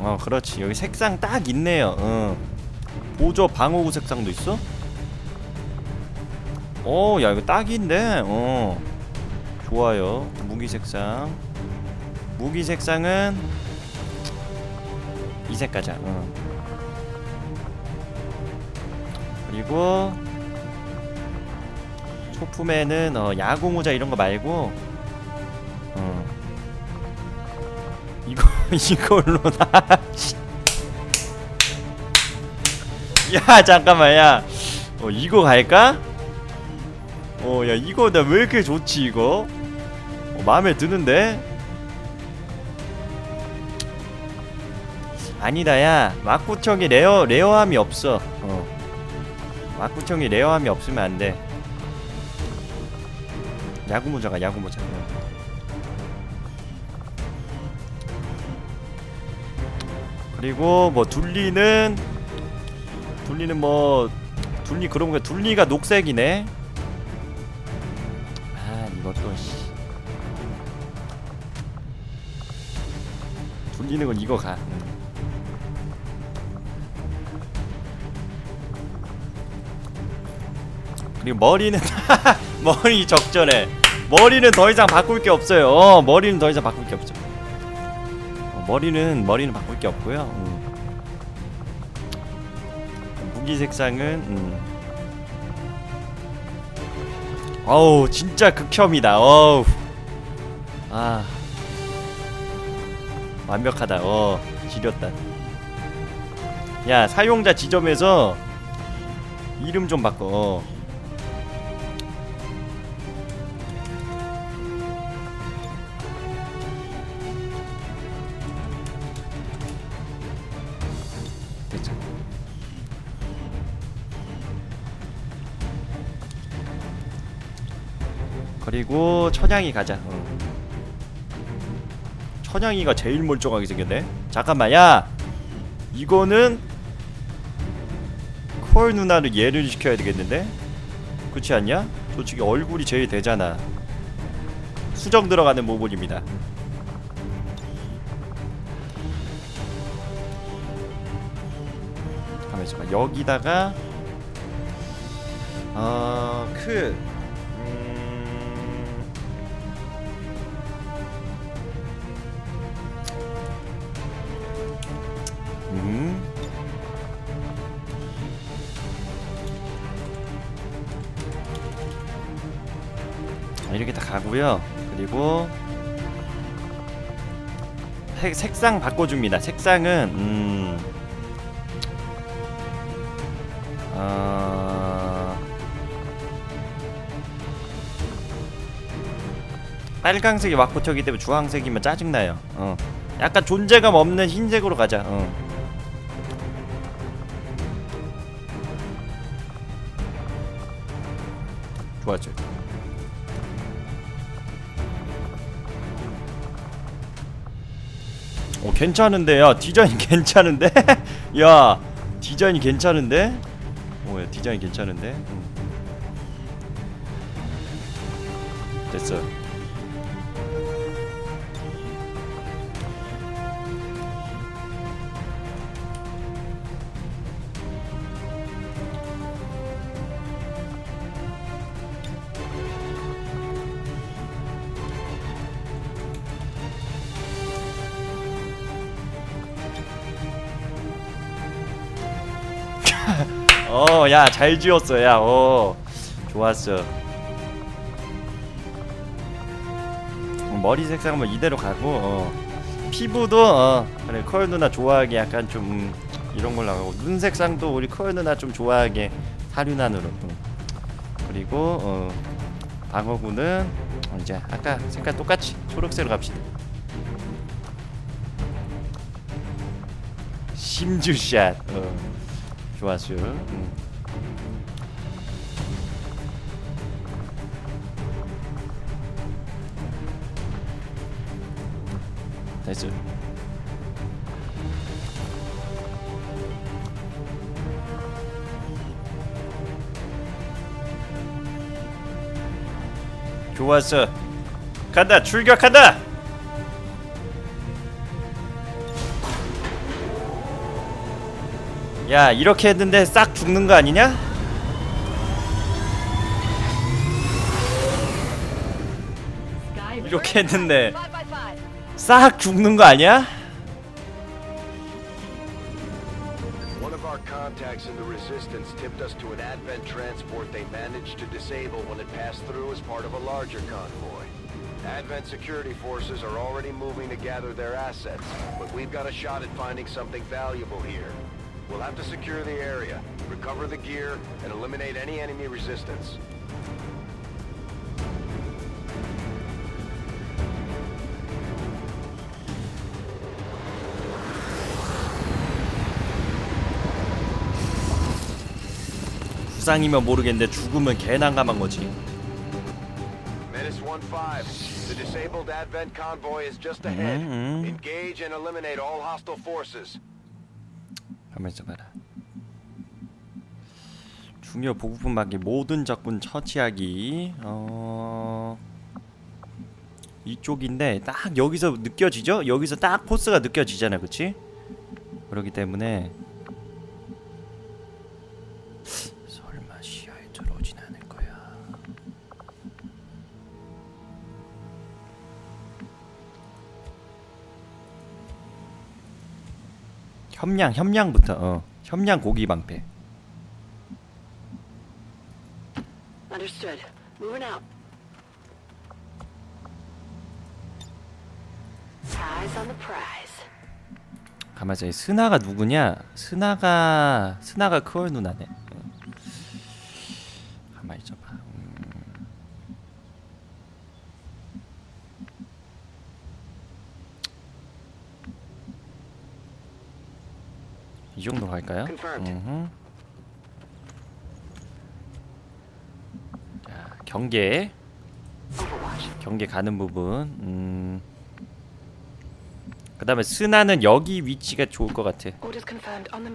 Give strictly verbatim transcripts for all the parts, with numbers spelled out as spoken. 어 그렇지. 여기 색상 딱 있네요. 어. 보조 방어구 색상도 있어? 오, 야 이거 딱인데? 어 좋아요. 무기 색상, 무기 색상은 이 색 가자. 어. 그리고 소품에는 어, 야구 모자 이런 거 말고 어. 이거 이걸로 나. 야 잠깐만 야. 어 이거 갈까? 어 야 이거 나 왜 이렇게 좋지 이거? 어, 마음에 드는데? 아니다 야. 막구청이 레어 레어함이 없어. 어. 막구청이 레어함이 없으면 안 돼. 야구모자가 야구모자. 그리고 뭐 둘리는 둘리는 뭐 둘리 그런 거 둘리가 녹색이네. 아 이것도 씨. 둘리는 건 이거 가. 그리고 머리는 머리 적절해. 머리는 더 이상 바꿀 게 없어요. 어, 머리는 더 이상 바꿀 게 없죠. 어, 머리는 머리는 바꿀 게 없고요. 음. 무기 색상은 음. 어우 진짜 극혐이다. 어우 아 완벽하다. 어 지렸다. 야 사용자 지점에서 이름 좀 바꿔. 어. 그리고 천양이 가자. 어. 천양이가 제일 멀쩡하게 생겼네. 잠깐만 야 이거는 콜 누나를 예를 시켜야 되겠는데? 그렇지 않냐? 솔직히 얼굴이 제일 되잖아. 수정 들어가는 모본입니다. 잠깐만 잠깐만 여기다가 어... 그... 이렇게 다 가고요. 그리고 색, 색상 바꿔줍니다. 색상은 음... 어... 빨강색이 막구청이기 때문에 주황색이면 짜증나요. 어. 약간 존재감 없는 흰색으로 가자. 어. 좋았죠. 어 괜찮은데 야 디자인 괜찮은데? 야 디자인이 괜찮은데? 어 야 디자인 괜찮은데? 응. 됐어. 어, 야, 잘 지웠어, 야, 어, 좋았어. 머리 색상은 뭐 이대로 가고, 어. 피부도, 어, 그래, 컬 누나 좋아하게 약간 좀, 이런 걸로 하고, 눈 색상도 우리 컬 누나 좀 좋아하게, 사륜안으로. 응. 그리고, 어, 방어구는, 이제, 아까 색깔 똑같이, 초록색으로 갑시다. 심주샷, 어. 좋았슈. 음. 나이스. 좋았어. 간다. 출격한다. 야, 이렇게 했는데 싹 죽는 거 아니냐? 이렇게 했는데 싹 죽는 거 아니야? Contacts in the resistance tipped us to an advent transport they managed to disable when it passed through as part of a larger convoy. Advent security forces are already moving to gather their assets, but we've got a shot at finding something valuable here. We'll have to secure the area, recover the gear, and eliminate any enemy resistance. 부상이면 모르겠는데 죽으면 개난감한 거지. Menace 십오. The disabled advent convoy is just ahead. Engage and eliminate all hostile forces. 가만히 있어봐라. 중요 보급품 받기, 모든 적군 처치하기. 어 이쪽인데 딱 여기서 느껴지죠? 여기서 딱 포스가 느껴지잖아, 그렇지? 그러기 때문에. 협량, 협량부터. 어. 협량 고기 방패. 가만있어. 스나가 누구냐? 스나가... 스나가 크월 누나네. 응. 가만히 있어봐. 음. 이 정도 갈까요? 음. 자, 경계. 경계 가는 부분. 음. 그다음에 스나는 여기 위치가 좋을 것 같아.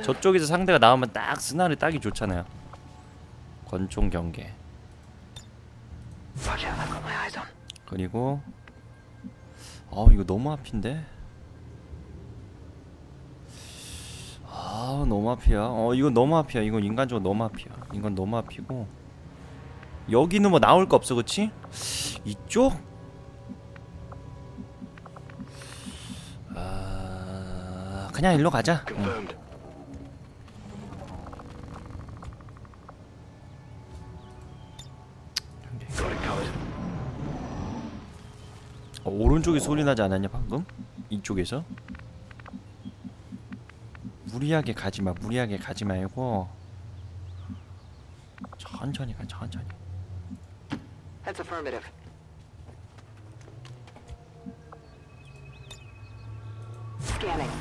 저쪽에서 상대가 나오면 딱 스나를 따기 좋잖아요. 권총 경계. 그리고 어, 이거 너무 앞인데. 아, 너무 앞이야. 어, 이건 너무 앞이야. 이건 인간적으로 너무 앞이야. 이건 너무 앞이고. 여기는 뭐 나올 거 없어, 그치? 이쪽? 아, 그냥 일로 가자. 응. 어, 오른쪽에 소리 나지 않았냐, 방금? 이쪽에서? 무리하게 가지마, 무리하게 가지 말고 천천히 가, 천천히. That's affirmative. Scanning.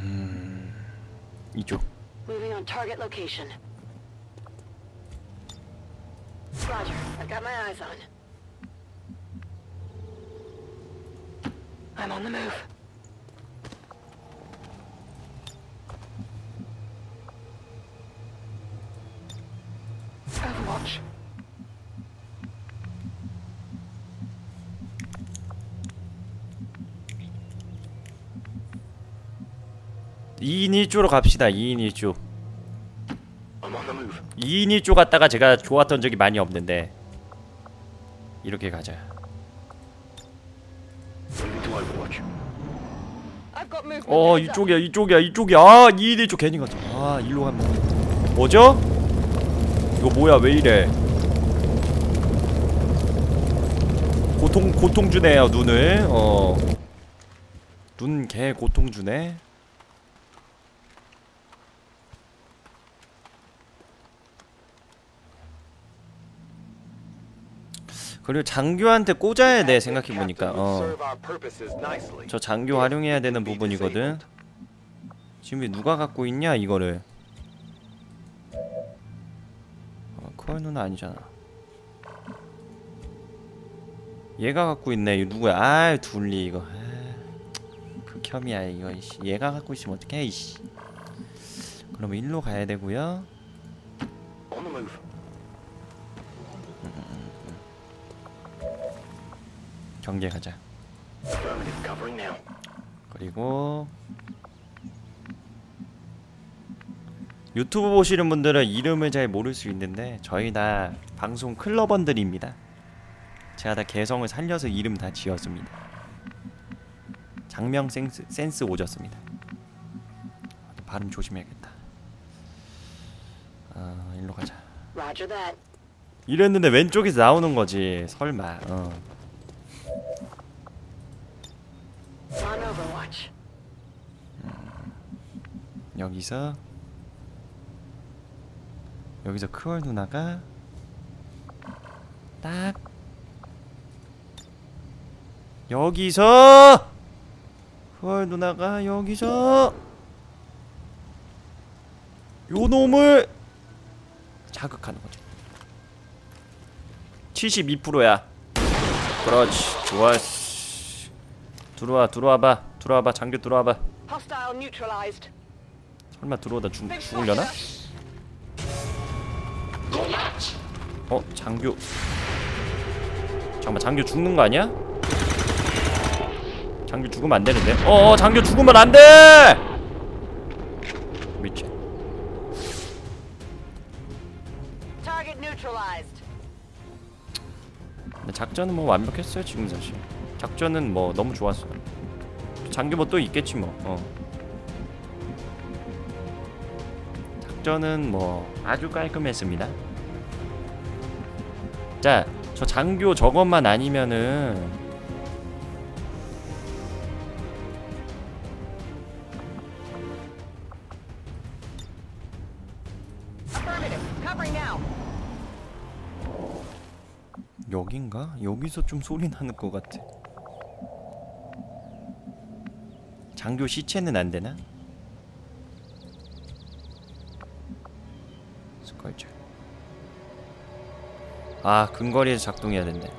음, 이쪽. Moving on target location. Roger, I've got my eyes on. I'm on the move. Overwatch. 이인 일조로 갑시다. 이인 일조. 이인 일조 갔다가 제가 좋았던 적이 많이 없는데 이렇게 가자. 어, 이쪽이야, 이쪽이야, 이쪽이야. 아, 이인 일조 괜히 갔다. 아, 일로 가면 뭐죠? 이거 뭐야, 왜 이래? 고통, 고통 주네요, 눈을. 어, 눈 개 고통 주네. 그리고 장교한테 꽂아야 돼, 생각해보니까. 어, 저 장교 활용해야 되는 부분이거든. 지금 왜 누가 갖고 있냐 이거를. 어, 콜 누나 아니잖아. 얘가 갖고 있네. 이거 누구야? 아, 둘리 이거. 아, 극혐이야 이거. 이씨. 얘가 갖고 있으면 어떡해 이씨. 그러면 일로 가야 되고요. move. 경계 가자. 그리고 유튜브 보시는 분들은 이름을 잘 모를 수 있는데 저희 다 방송 클러번들입니다. 제가 다 개성을 살려서 이름 다 지었습니다. 장명 센스, 센스 오졌습니다. 발음 조심해야겠다. 어, 일로 가자. 이랬는데 왼쪽에서 나오는 거지. 설마. 어. 음. 여기서 여기서 크월 누나가 딱 여기서 크월 누나가 여기서 요놈을 자극하는거죠. 칠십이 퍼센트야 그렇지. 좋았어. 들어와 들어와봐 들어와봐. 장교 들어와봐. 설마 들어오다 죽, 죽으려나? 어? 장교 잠깐만. 장교 죽는거 아니야? 장교 죽으면 안되는데. 어어 장교 죽으면 안돼! 미친. 근데 작전은 뭐 완벽했어요 지금. 사실 작전은 뭐 너무 좋았어요. 장교 뭐 또 있겠지 뭐. 어. 작전은 뭐 아주 깔끔했습니다. 자, 저 장교 저것만 아니면은 여긴가? 여기서 좀 소리 나는 것 같아. 장교 시체는 안 되나? 스컬처. 아, 근거리에서 작동해야 된대.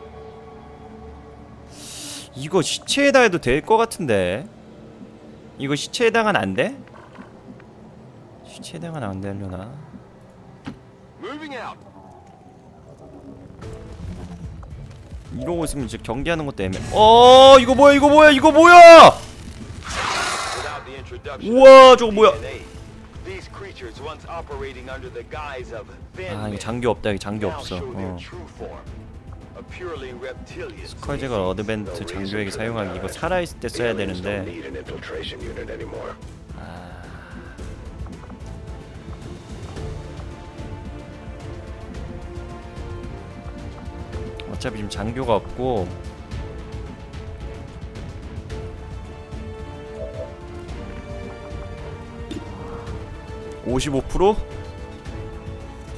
이거 시체에다 해도 될 것 같은데. 이거 시체에다간 안 돼? 시체에다간 안 되려나? 이러고 있으면 이제 경계하는 것도 애매. 어, 이거 뭐야? 이거 뭐야? 이거 뭐야? 우와, 저거 뭐야? 아, 이거 장교 없다. 이거 장교 없어. 어. 스컬제걸 어드밴트 장교에게 사용하기. 이거 살아있을 때 써야 되는데. 아. 어차피 지금 장교가 없고. 오십오 퍼센트?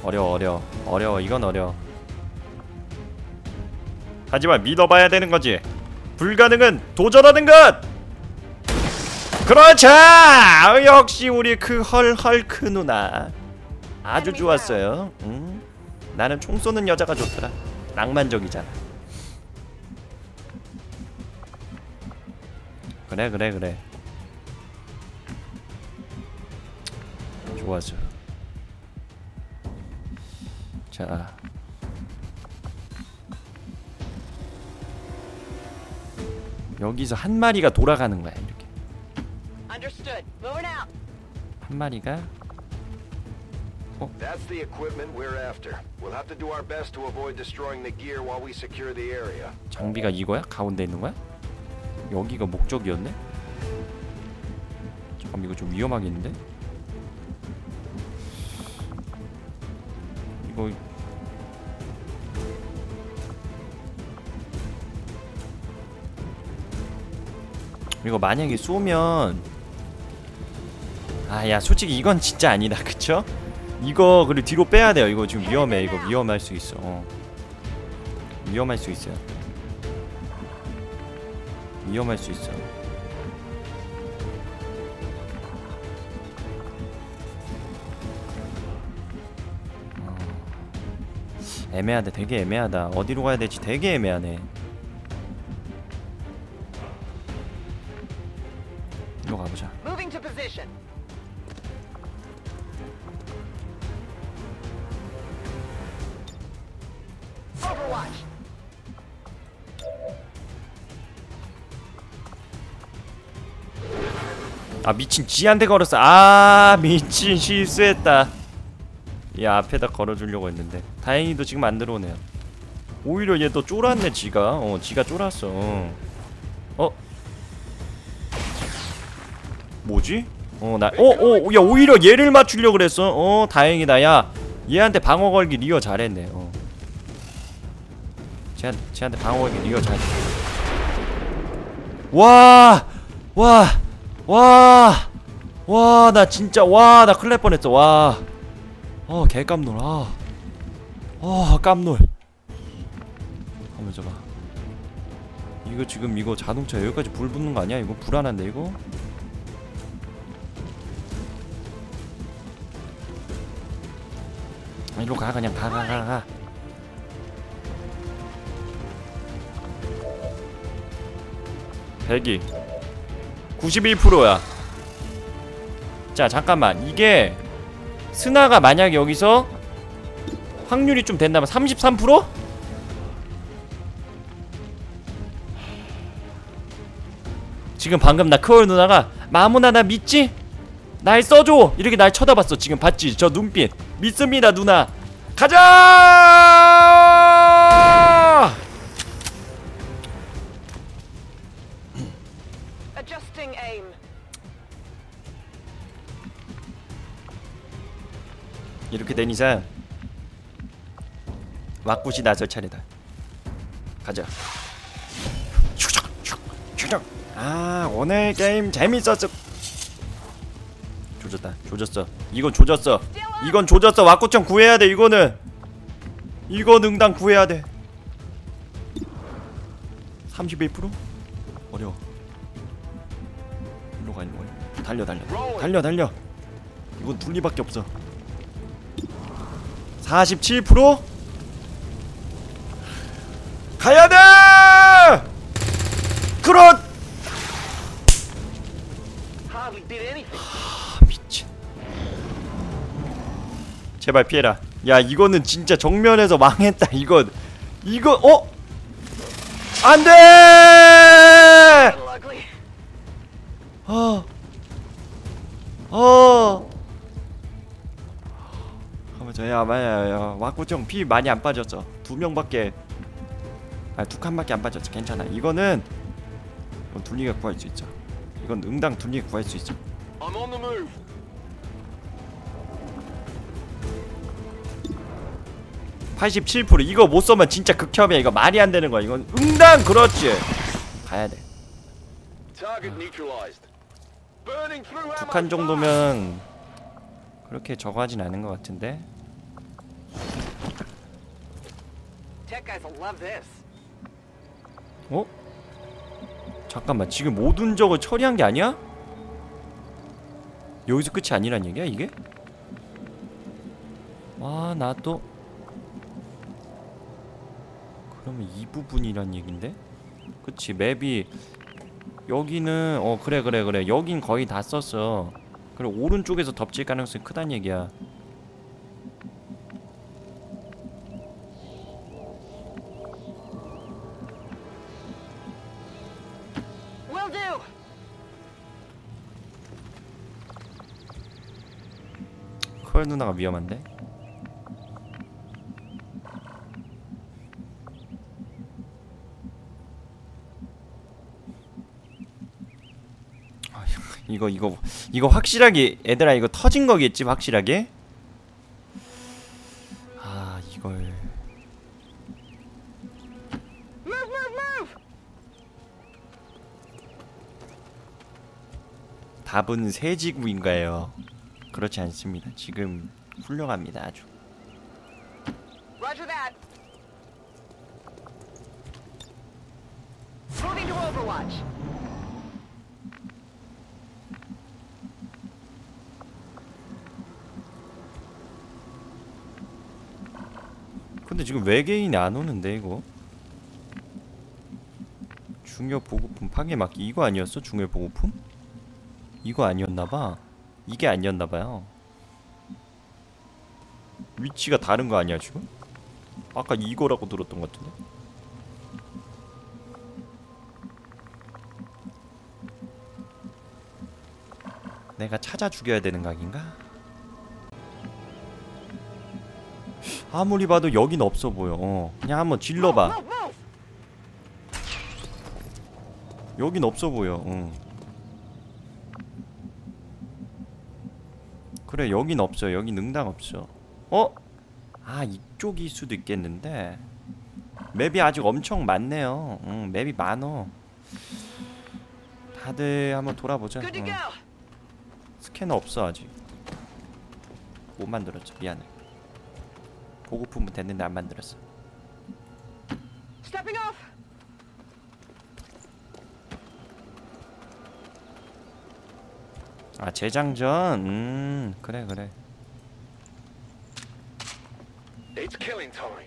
어려워 어려워 어려워. 이건 어려워. 하지만 믿어봐야 되는 거지. 불가능은 도전하는 것! 그렇죠! 역시 우리 그 헐헐크 누나 아주 좋았어요. 응? 나는 총 쏘는 여자가 좋더라. 낭만적이잖아. 그래 그래 그래. 좋아져. 자, 여기서 한 마리가 돌아가는 거야 이렇게. 한 마리가. 어? 장비가 이거야? 가운데 있는 거야? 여기가 목적이었네? 잠깐 이거 좀 위험하겠는데? 이거 이거 만약에 쏘면 아, 야 솔직히 이건 진짜 아니다. 그쵸? 이거 그리고 뒤로 빼야 돼요. 이거 지금 위험해. 이거 위험할 수 있어. 어. 위험할 수 있어요. 위험할 수 있어. 어. 애매하다. 되게 애매하다. 어디로 가야 될지 되게 애매하네. 이거 가보자. Overwatch. 아 미친 지한테 걸었어. 아 미친 실수했다. 이 앞에다 걸어주려고 했는데 다행히도 지금 안 들어오네요. 오히려 얘 더 쫄았네 지가. 어 지가 쫄았어. 어? 뭐지? 어 나.. 어어! 야 오히려 얘를 맞추려고 그랬어. 어 다행이다. 야 얘한테 방어 걸기 리어 잘했네. 어 쟤한, 쟤한테 방어 걸기 리어 잘했네. 와! 와! 와! 와, 나 진짜, 와, 나 큰일 날 뻔했어, 와. 어, 개 깜놀, 아. 어, 깜놀. 하면서 봐. 이거 지금, 이거 자동차 여기까지 불 붙는 거 아니야? 이거 불안한데, 이거? 아, 이리로 가, 그냥 가, 가, 가, 가. 대기. 구십일 퍼센트야 자 잠깐만 이게 스나가 만약 여기서 확률이 좀 된다면 삼십삼 퍼센트? 지금 방금 나 크월 누나가 마무나 나 믿지? 날 써줘! 이렇게 날 쳐다봤어. 지금 봤지? 저 눈빛 믿습니다 누나. 가자! 이렇게 된 이상 왁굿이 나설 차례다. 가자. 추적 추적. 아 오늘 게임 재밌었어. 조졌다. 조졌어. 이건 조졌어. 이건 조졌어. 왁굿청 구해야 돼. 이거는 이거 능당 구해야 돼. 삼십일 퍼센트? 어려워. 일로 가 일로 가. 달려 달려 달려 달려. 이건 둘리밖에 없어. 사십칠 퍼센트? 가야돼! 그렇! 하.. 미친. 제발 피해라. 야 이거는 진짜 정면에서 망했다. 이건 이거.. 어? 안돼! 어.. 어.. 저야 마야야 왁구청 피 많이 안 빠졌어. 두 명밖에 아 두 칸밖에 안 빠졌어. 괜찮아. 이거는 이건 둘리가 구할 수 있죠. 이건 응당 둘리가 구할 수 있죠. 팔십칠 퍼센트 이거 못 써면 진짜 극혐이야. 이거 말이 안 되는 거야. 이건 응당 그렇지. 가야 돼. 아, 두 칸 정도면 그렇게 저거 하진 않은 것 같은데. 어? 잠깐만 지금 모든 저거 처리한 게 아니야? 여기서 끝이 아니란 얘기야 이게? 와 나 또 그러면 이 부분이란 얘긴데? 그치 맵이 여기는 어 그래 그래 그래 여긴 거의 다 썼어. 그리고 오른쪽에서 덮칠 가능성이 크단 얘기야. 컬 누나가 위험한데? 이거 이거 이거 확실하게 얘들아 이거 터진 거겠지 확실하게? 아 이걸 답은 세 지구인가요? 그렇지 않습니다. 지금 훌륭합니다. 아주. 근데 지금 외계인이 안 오는데 이거? 중요 보급품 파괴막기 이거 아니었어? 중요 보급품? 이거 아니었나봐. 이게 아니었나봐요. 위치가 다른 거 아니야 지금? 아까 이거라고 들었던 것 같은데. 내가 찾아 죽여야 되는 각인가? 아무리 봐도 여긴 없어 보여. 어. 그냥 한번 질러봐. 여긴 없어 보여. 응. 그래, 여긴 없어. 여긴 응당 없어. 어? 아, 이쪽일 수도 있겠는데. 맵이 아직 엄청 많네요. 응, 맵이 많어. 다들 한번 돌아보자. 어. 스캐너 없어 아직. 못 만들었죠. 미안해. 보급품은 됐는데 안 만들었어. 아, 재장전? 음, 그래, 그래. It's killing time.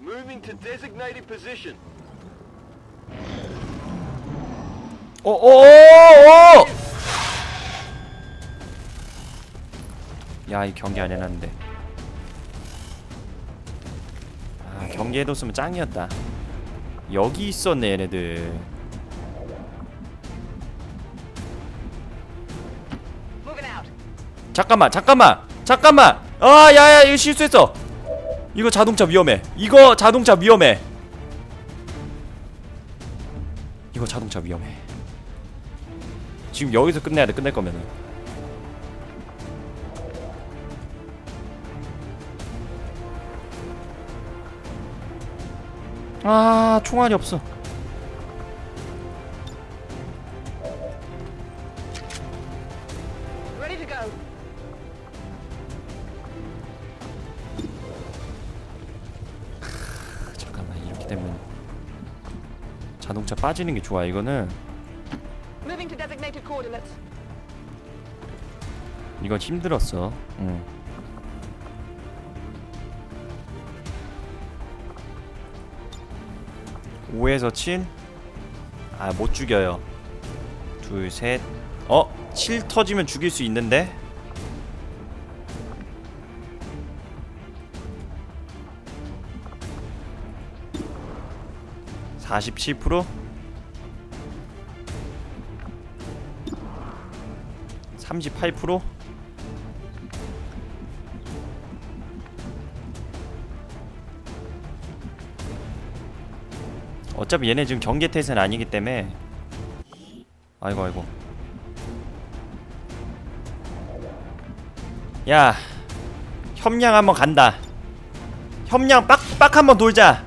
Moving to designated position. 오, 오, 오, 오! 야, 이 경계 안 해놨는데. 아, 경계해뒀으면 짱이었다. 여기 있었네, 얘네들. 잠깐만 잠깐만 잠깐만. 아 야야, 이거 실수했어. 이거 자동차 위험해. 이거 자동차 위험해. 이거 자동차 위험해. 지금 여기서 끝내야 돼. 끝낼 거면은. 아, 총알이 없어. 빠지는 게 좋아. 이거는 이건 힘들었어. 응. 오에서 칠? 아, 못 죽여요. 둘, 셋. 어? 칠 터지면 죽일 수 있는데? 사십칠 퍼센트? 삼십팔 퍼센트? 어차피 얘네 지금 경계태세는 아니기 때문에. 아이고 아이고. 야, 협량 한번 간다. 협량 빡빡 한번 돌자.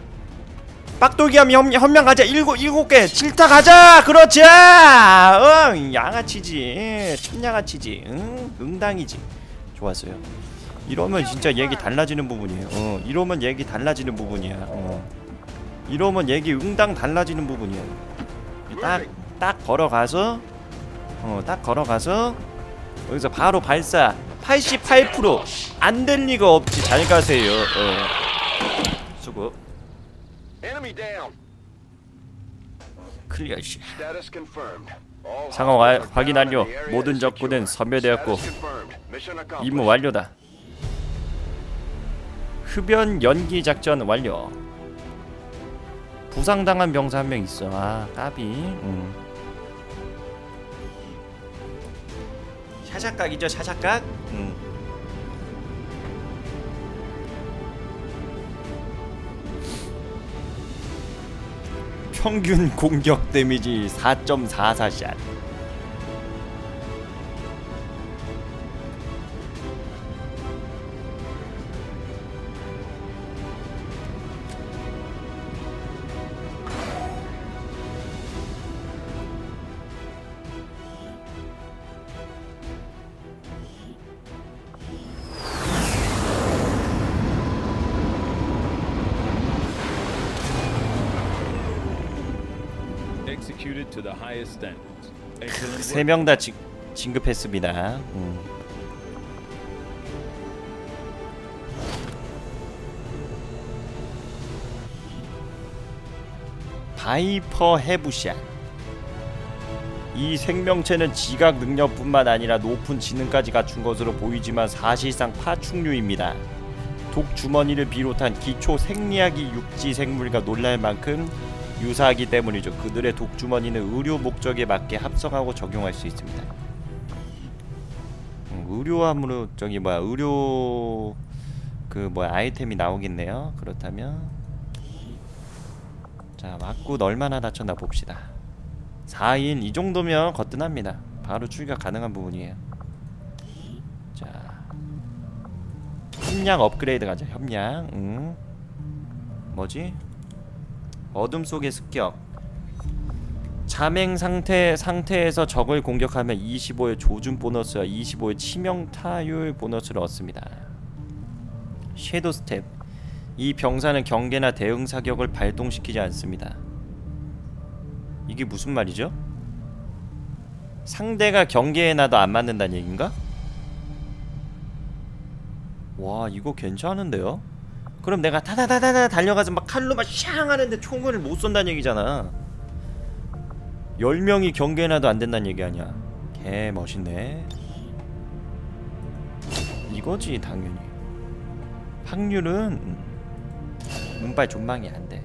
빡돌기 하면 협량, 협량 가자. 일곱, 일곱 개. 질타 가자! 그렇지! 응, 양아치지. 참양아치지. 응, 응당이지. 좋았어요. 이러면 진짜 얘기 달라지는 부분이에요. 어, 이러면 얘기 달라지는 부분이야. 어. 이러면 얘기 응당 달라지는 부분이야. 딱, 딱 걸어가서, 어, 딱 걸어가서, 여기서 바로 발사. 팔십팔 퍼센트. 안 될 리가 없지. 잘 가세요. 어. 수고. 클리어. 씨, 상황 와, 확인 완료. 모든 적군은 섬멸되었고 임무 완료다. 흡연 연기 작전 완료. 부상당한 병사 한 명 있어. 아, 까비. 음. 샤샷각이죠, 샤샷각. 음. 평균 공격 데미지 사 점 사사 샷. 세 명 다 진급했습니다. 음. 바이퍼 해부샷. 이 생명체는 지각 능력뿐만 아니라 높은 지능까지 갖춘 것으로 보이지만 사실상 파충류입니다. 독주머니를 비롯한 기초 생리학이 육지 생물과 놀랄 만큼 유사하기 때문이죠. 그들의 독주머니는 의료 목적에 맞게 합성하고 적용할 수 있습니다. 음, 의료함으로 저기 뭐야 의료 그 뭐야 아이템이 나오겠네요. 그렇다면 자 맞고 얼마나 다쳤나 봅시다. 사 일 이 정도면 거뜬합니다. 바로 추가 가능한 부분이에요. 자 협량 업그레이드 가자. 협량 응. 뭐지? 어둠 속의 습격. 자맹 상태, 상태에서 적을 공격하면 이십오의 조준 보너스와 이십오의 치명 타율 보너스를 얻습니다. 섀도우 스텝. 이 병사는 경계나 대응 사격을 발동시키지 않습니다. 이게 무슨 말이죠? 상대가 경계에 나도 안 맞는다는 얘긴가? 와 이거 괜찮은데요? 그럼 내가 다다다다다 달려가서 막 칼로 막 샹 하는데 총을 못 쏜다는 얘기잖아. 열 명이 경계나도 안 된다는 얘기 아니야. 개 멋있네. 이거지 당연히. 확률은 운빨 존망이 안 돼.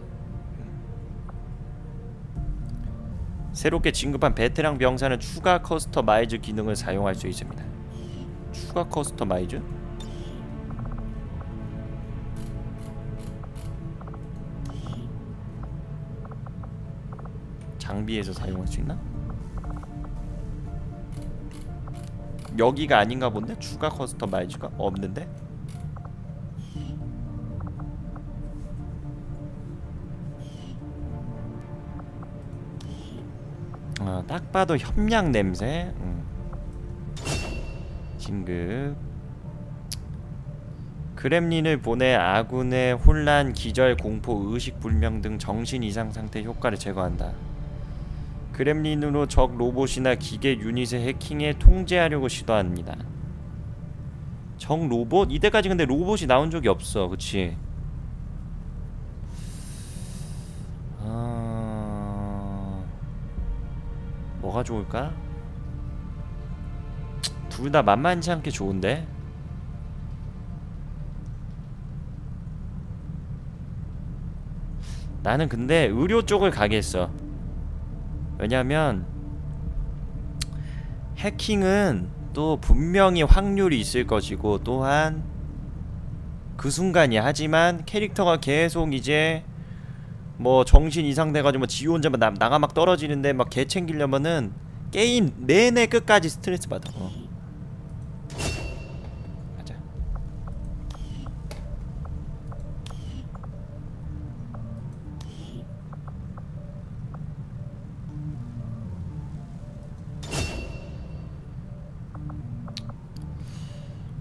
새롭게 진급한 베테랑 병사는 추가 커스터마이즈 기능을 사용할 수 있습니다. 추가 커스터마이즈? 장비에서 사용할 수 있나? 여기가 아닌가 본데? 추가 커스터마이즈가 없는데? 아, 딱 봐도 협량 냄새. 음. 진급 그렘린을 보내 아군의 혼란, 기절, 공포, 의식 불명 등 정신 이상 상태 효과를 제거한다. 그렘린으로 적 로봇이나 기계 유닛의 해킹에 통제하려고 시도합니다. 적 로봇? 이때까지 근데 로봇이 나온 적이 없어. 그치? 어... 뭐가 좋을까? 둘 다 만만치 않게 좋은데? 나는 근데 의료 쪽을 가겠어. 왜냐면 해킹은 또 분명히 확률이 있을 것이고 또한 그 순간이 하지만 캐릭터가 계속 이제 뭐 정신 이상돼가지고 뭐 지 혼자 막 나, 나가 막 떨어지는데 막 개 챙기려면은 게임 내내 끝까지 스트레스 받아. 어. 가자.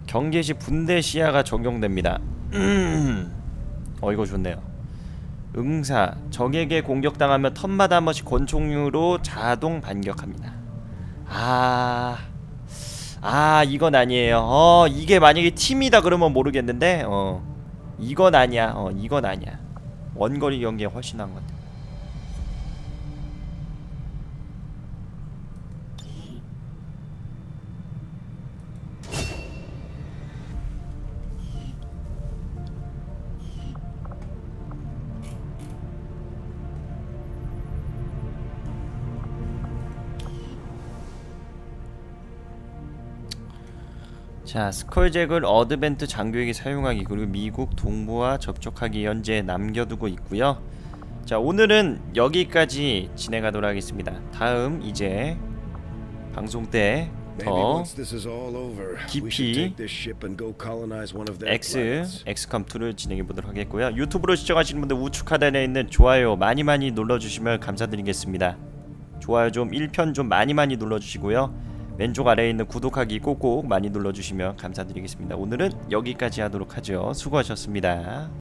경계시 분대 시야가 적용됩니다. 어 이거 좋네요. 응사. 적에게 공격당하면 턴마다 한 번씩 권총으로 자동 반격합니다. 아... 아 이건 아니에요. 어 이게 만약에 팀이다 그러면 모르겠는데 어 이건 아니야. 어 이건 아니야. 원거리 경기에 훨씬 나은 것 같아. 자, 스컬잭을 어드벤트 장교에게 사용하기 그리고 미국 동부와 접촉하기 현재 남겨두고 있고요. 자, 오늘은 여기까지 진행하도록 하겠습니다. 다음 이제 방송 때 더 깊이 X, 엑스컴 투를 진행해보도록 하겠고요. 유튜브로 시청하시는 분들 우측 하단에 있는 좋아요 많이 많이 눌러주시면 감사드리겠습니다. 좋아요 좀 일 편 좀 많이 많이 눌러주시고요. 왼쪽 아래에 있는 구독하기 꼭꼭 많이 눌러주시면 감사드리겠습니다. 오늘은 여기까지 하도록 하죠. 수고하셨습니다.